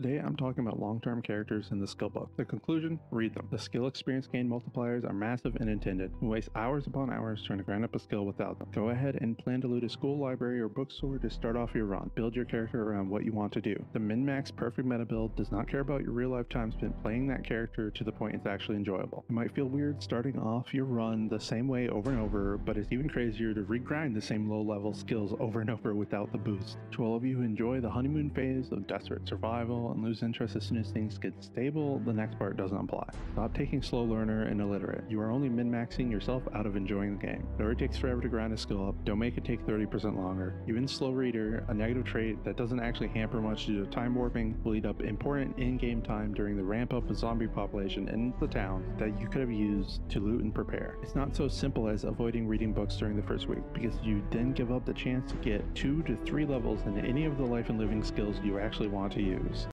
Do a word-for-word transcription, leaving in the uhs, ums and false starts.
Today I'm talking about long-term characters in the skill book. The conclusion, read them. The skill experience gain multipliers are massive and intended. We waste hours upon hours trying to grind up a skill without them. Go ahead and plan to loot a school, library, or bookstore to start off your run. Build your character around what you want to do. The min-max perfect meta build does not care about your real-life time spent playing that character to the point it's actually enjoyable. It might feel weird starting off your run the same way over and over, but it's even crazier to regrind the same low-level skills over and over without the boost. To all of you who enjoy the honeymoon phase of desperate survival and lose interest as soon as things get stable, the next part doesn't apply. Stop taking slow learner and illiterate. You are only min-maxing yourself out of enjoying the game. It already takes forever to grind a skill up. Don't make it take thirty percent longer. Even slow reader, a negative trait that doesn't actually hamper much due to time warping, will eat up important in-game time during the ramp up of zombie population in the town that you could have used to loot and prepare. It's not so simple as avoiding reading books during the first week, because you then give up the chance to get two to three levels in any of the life and living skills you actually want to use.